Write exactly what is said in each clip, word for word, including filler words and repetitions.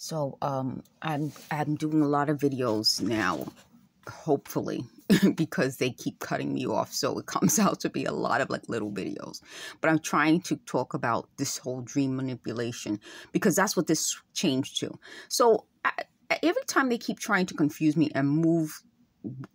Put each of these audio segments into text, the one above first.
So um, I'm I'm doing a lot of videos now, hopefully, because they keep cutting me off. So it comes out to be a lot of like little videos. But I'm trying to talk about this whole dream manipulation because that's what this changed to. So I, every time they keep trying to confuse me and move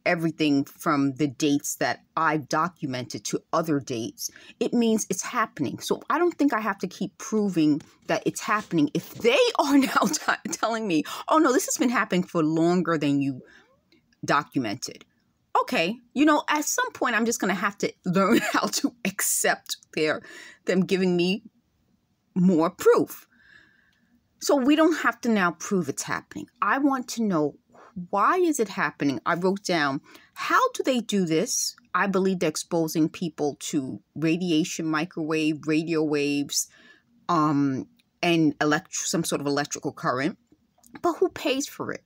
everything from the dates that I've documented to other dates, it means it's happening. So I don't think I have to keep proving that it's happening. If they are now t- telling me, oh no, this has been happening for longer than you documented. Okay, you know, at some point I'm just going to have to learn how to accept their, them giving me more proof. So we don't have to now prove it's happening. I want to know, why is it happening? I wrote down, how do they do this? I believe they're exposing people to radiation, microwave, radio waves, um, and elect- some sort of electrical current. But who pays for it?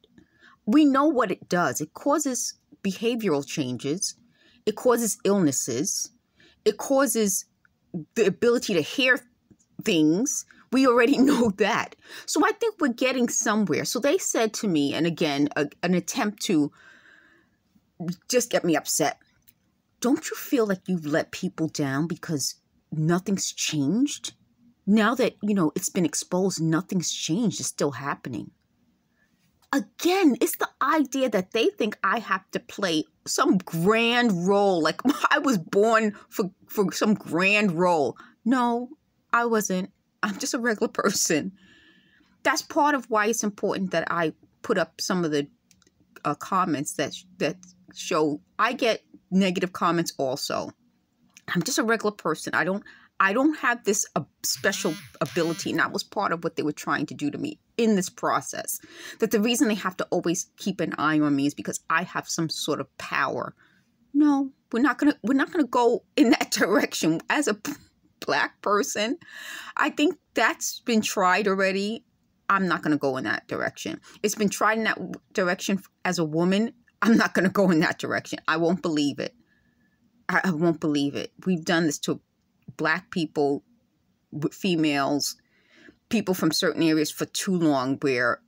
We know what it does. It causes behavioral changes. It causes illnesses. It causes the ability to hear things. We already know that. So I think we're getting somewhere. So they said to me, and again, a, an attempt to just get me upset, don't you feel like you've let people down because nothing's changed? Now that, you know, it's been exposed, nothing's changed. It's still happening. Again, it's the idea that they think I have to play some grand role. Like I was born for, for some grand role. No, I wasn't. I'm just a regular person. That's part of why it's important that I put up some of the uh, comments that that show I get negative comments also. I'm just a regular person. I don't I don't have this uh, special ability, and that was part of what they were trying to do to me in this process. That the reason they have to always keep an eye on me is because I have some sort of power. No, we're not gonna we're not gonna go in that direction as a Black person. I think that's been tried already. I'm not going to go in that direction. It's been tried in that direction as a woman. I'm not going to go in that direction. I won't believe it. I, I won't believe it. We've done this to Black people, females, people from certain areas for too long where